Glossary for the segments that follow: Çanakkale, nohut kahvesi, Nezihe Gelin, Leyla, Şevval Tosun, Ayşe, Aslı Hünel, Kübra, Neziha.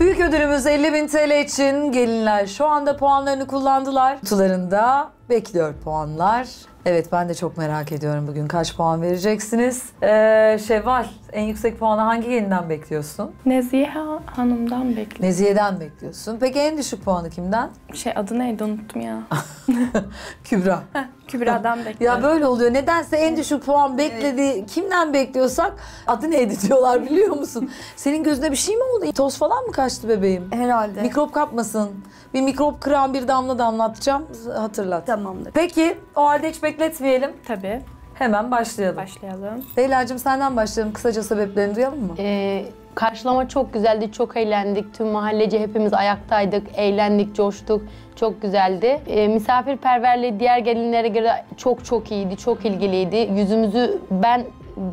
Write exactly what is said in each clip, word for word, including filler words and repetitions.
Büyük ödülümüz elli bin T L için gelinler şu anda puanlarını kullandılar. Kutularında bekliyor puanlar. Evet, ben de çok merak ediyorum bugün kaç puan vereceksiniz. Ee, Şevval, en yüksek puanı hangi gelinden bekliyorsun? Nezihe Hanım'dan bekliyorum. Nezihe'den bekliyorsun. Peki en düşük puanı kimden? Şey, adı neydi unuttum ya. Kübra. Heh, Kübra'dan bekliyorum. Ya böyle oluyor. Nedense en düşük puan beklediği, evet, kimden bekliyorsak adı neydi diyorlar, biliyor musun? Senin gözüne bir şey mi oldu? Toz falan mı kaçtı bebeğim? Herhalde. Mikrop kapmasın. Bir mikrop kıran bir damla damlatacağım. Hatırlat. Tamamdır. Peki, o halde hiç bekletmeyelim. Tabii. Hemen başlayalım. Başlayalım. Leyla'cığım, senden başlayalım. Kısaca sebeplerini duyalım mı? Ee, karşılama çok güzeldi, çok eğlendik. Tüm mahallece hepimiz ayaktaydık, eğlendik, coştuk. Çok güzeldi. Ee, misafirperverliği diğer gelinlere göre çok çok iyiydi, çok ilgiliydi. Yüzümüzü ben...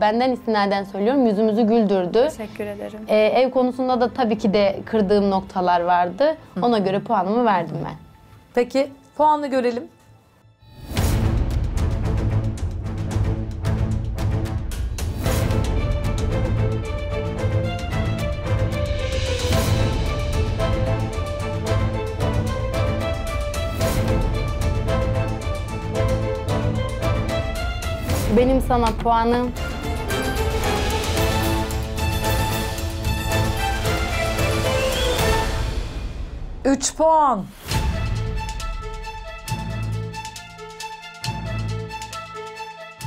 Benden istinaden söylüyorum, yüzümüzü güldürdü. Teşekkür ederim. Ee, ev konusunda da tabii ki de kırdığım noktalar vardı. Ona göre puanımı verdim ben. Peki, puanını görelim. Benim sana puanım... Üç puan.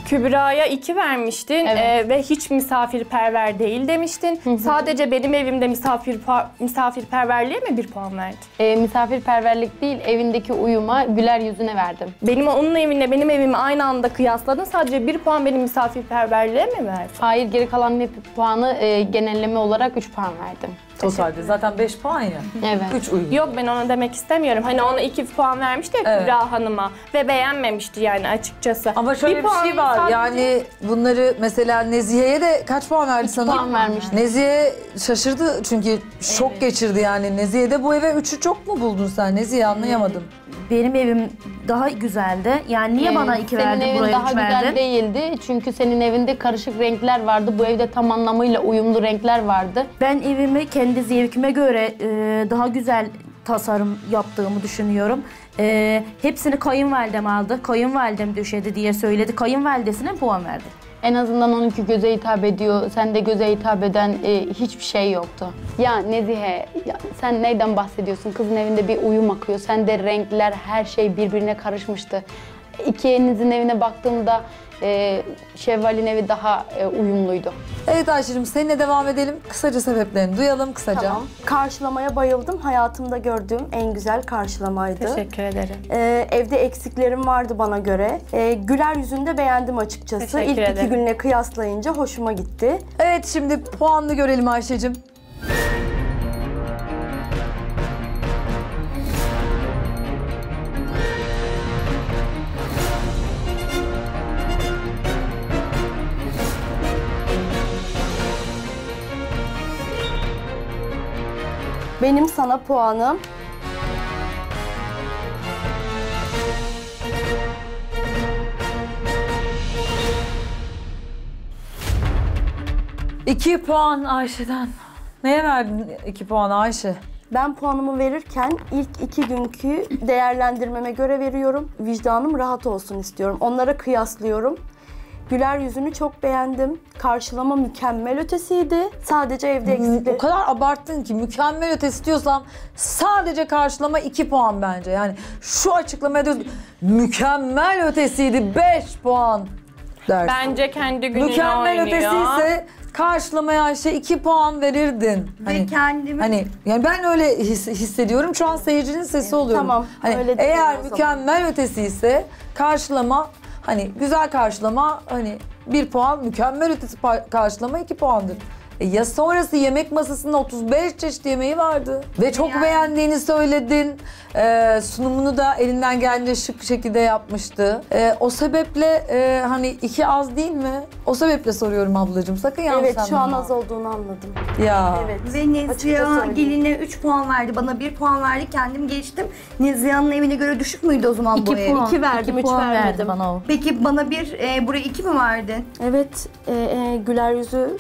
Kübra'ya iki vermiştin, evet, e, ve hiç misafirperver değil demiştin. Hı hı. Sadece benim evimde misafir misafirperverliğe mi bir puan verdin? E, misafirperverlik değil, evindeki uyuma, güler yüzüne verdim. Benim onun evinde benim evimi aynı anda kıyasladın. Sadece bir puan benim misafirperverliğe mi verdin? Hayır, geri kalan hep puanı e, genelleme olarak üç puan verdim. Totalde zaten beş puan ya. Evet. Üç uygun. Yok, ben ona demek istemiyorum. Hani ona iki puan vermişti ya, evet, Kübra Hanım'a ve beğenmemişti yani açıkçası. Ama şöyle bir, bir şey var sadece... yani bunları mesela Nezihe'ye de kaç puan verdi sana? İki puan vermişti. Nezihe şaşırdı çünkü şok, evet, geçirdi yani. Nezihe'de bu eve üçü çok mu buldun sen Nezihe, anlayamadım. Benim evim daha güzeldi. Yani niye ee, bana iki verdin, buraya üç verdin? Senin evin daha güzel değildi. Çünkü senin evinde karışık renkler vardı. Bu evde tam anlamıyla uyumlu renkler vardı. Ben evimi kendi zevkime göre e, daha güzel tasarım yaptığımı düşünüyorum. E, hepsini kayınvalidem aldı. Kayınvalidem döşedi diye söyledi. Kayınvalidesine puan verdi. En azından onunki göze hitap ediyor. Sende göze hitap eden e, hiçbir şey yoktu. Ya Nezihe, ya sen neyden bahsediyorsun? Kızın evinde bir uyum akıyor. Sende renkler, her şey birbirine karışmıştı. İki elinizin evine baktığımda e, Şevval'in evi daha e, uyumluydu. Evet Ayşe'cim, seninle devam edelim. Kısaca sebeplerini duyalım kısaca. Tamam. Karşılamaya bayıldım. Hayatımda gördüğüm en güzel karşılamaydı. Teşekkür ederim. Ee, evde eksiklerim vardı bana göre. Ee, güler yüzünde beğendim açıkçası. Teşekkür İlk ederim. İki günle kıyaslayınca hoşuma gitti. Evet, şimdi puanını görelim Ayşe'cim. Benim sana puanım... İki puan Ayşe'den. Neye verdin iki puan Ayşe? Ben puanımı verirken ilk iki günkü değerlendirmeme göre veriyorum. Vicdanım rahat olsun istiyorum. Onlara kıyaslıyorum. Güler yüzünü çok beğendim. Karşılama mükemmel ötesiydi. Sadece evde eksikleri... O kadar abarttın ki, mükemmel ötesi diyorsan sadece karşılama iki puan bence. Yani şu açıklamaya diyorsun, mükemmel ötesiydi beş puan dersin. Bence kendi gününe mükemmel oynuyor. Mükemmel ötesiyse karşılamaya Ayşe iki puan verirdin. Ve hani, kendimi... Hani, yani ben öyle his, hissediyorum. Şu an seyircinin sesi, evet, oluyorum. Tamam, hani, öyle değil. Eğer mükemmel ötesiyse karşılama... Hani güzel karşılama, hani bir puan, mükemmel ötesi karşılama iki puandır. E ya sonrası yemek masasında otuz beş çeşit yemeği vardı. Ve çok yani beğendiğini söyledin. E, sunumunu da elinden geldiğince şık bir şekilde yapmıştı. E, o sebeple e, hani iki az değil mi? O sebeple soruyorum ablacığım, sakın yanlış anlama. Evet, şu an az olduğunu anladım. Ya. Evet. Ve Neziha geline üç puan verdi, bana bir puan verdi, kendim geçtim. Neziha'nın evine göre düşük müydü o zaman iki bu ev? Puan. İki verdim, üç vermedim. Peki bana bir, e, buraya iki mi verdin? Evet, e, e, güler yüzü...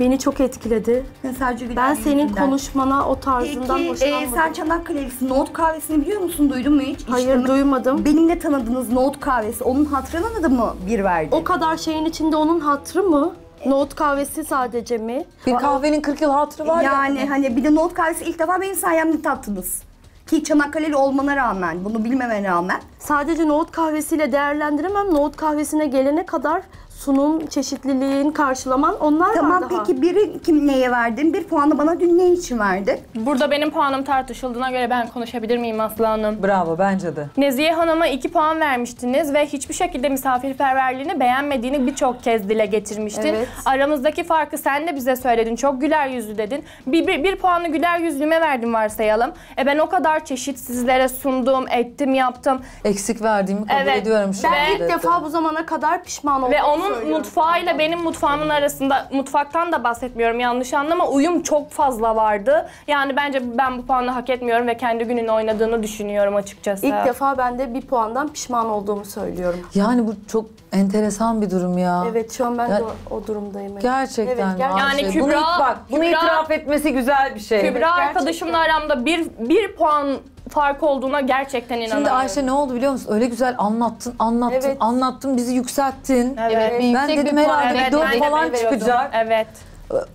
Beni çok etkiledi. Sadece ben senin yüzünden. Konuşmana, o tarzından Peki, hoşlanmadım. Peki sen Çanakkale'lisin. Nohut kahvesini biliyor musun? Duydun mu hiç? Hayır, İşte duymadım. Benimle tanıdığınız nohut kahvesi, onun hatırına da mı bir verdi? O kadar şeyin içinde onun hatırı mı? Nohut kahvesi sadece mi? Bir kahvenin kırk yıl hatırı var yani, ya. Yani hani bir de nohut kahvesi ilk defa benim sayemde tattınız. Ki Çanakkale'li olmana rağmen, bunu bilmemene rağmen. Sadece nohut kahvesiyle değerlendiremem. Nohut kahvesine gelene kadar sunum, çeşitliliğin, karşılaman onlar tamam, var daha. Tamam, peki biri kim neye verdin? Bir puanı bana dün ne için verdi? Burada benim puanım tartışıldığına göre ben konuşabilir miyim Aslı Hanım? Bravo, bence de. Nezihe Hanım'a iki puan vermiştiniz ve hiçbir şekilde misafirperverliğini beğenmediğini birçok kez dile getirmiştin. Evet. Aramızdaki farkı sen de bize söyledin. Çok güler yüzlü dedin. Bir, bir, bir puanı güler yüzlüme verdim varsayalım. E ben o kadar çeşit sizlere sundum, ettim, yaptım. Eksik verdiğimi kabul evet. ediyorum şu an. Ben ilk de defa bu zamana kadar pişman oldum. Ve onun mutfağıyla benim mutfağımın arasında, mutfaktan da bahsetmiyorum yanlış anlama, uyum çok fazla vardı. Yani bence ben bu puanı hak etmiyorum ve kendi gününü oynadığını düşünüyorum açıkçası. İlk defa ben de bir puandan pişman olduğumu söylüyorum. Yani bu çok enteresan bir durum ya. Evet, şu an ben ya, de o, o durumdayım. Evet. Gerçekten. Evet, gerçekten. Yani şey. Kübra, bunu, bak, bunu Kübra, itiraf etmesi güzel bir şey. Kübra evet, arkadaşımla aramda bir, bir puan fark olduğuna gerçekten inanamıyorum. Şimdi Ayşe ne oldu biliyor musun? Öyle güzel anlattın, anlattın, evet. anlattın, bizi yükselttin. Evet. Ben, ben dedim herhalde evet, dört falan çıkacak. Evet.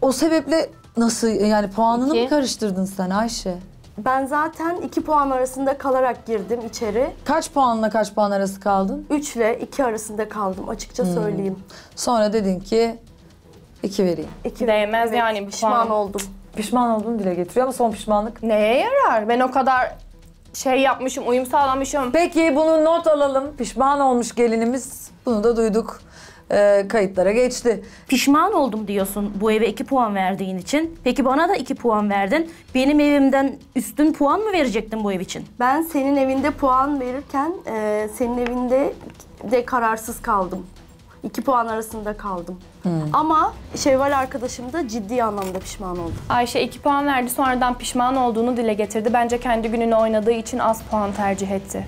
O sebeple nasıl yani puanını İki. mı karıştırdın sen Ayşe? Ben zaten iki puan arasında kalarak girdim içeri. Kaç puanla kaç puan arası kaldın? Üç ile iki arasında kaldım açıkça hmm. söyleyeyim. Sonra dedin ki iki vereyim. İki Değmez evet, yani pişman puan. oldum. Pişman olduğunu dile getiriyor ama son pişmanlık neye yarar? Ben o kadar şey yapmışım, uyum sağlamışım. Peki bunu not alalım. Pişman olmuş gelinimiz. Bunu da duyduk. Ee, kayıtlara geçti. Pişman oldum diyorsun bu eve iki puan verdiğin için. Peki bana da iki puan verdin. Benim evimden üstün puan mı verecektin bu ev için? Ben senin evinde puan verirken e, senin evinde de kararsız kaldım. İki puan arasında kaldım. Hmm. Ama Şevval arkadaşım da ciddi anlamda pişman oldu. Ayşe iki puan verdi, sonradan pişman olduğunu dile getirdi. Bence kendi gününü oynadığı için az puan tercih etti.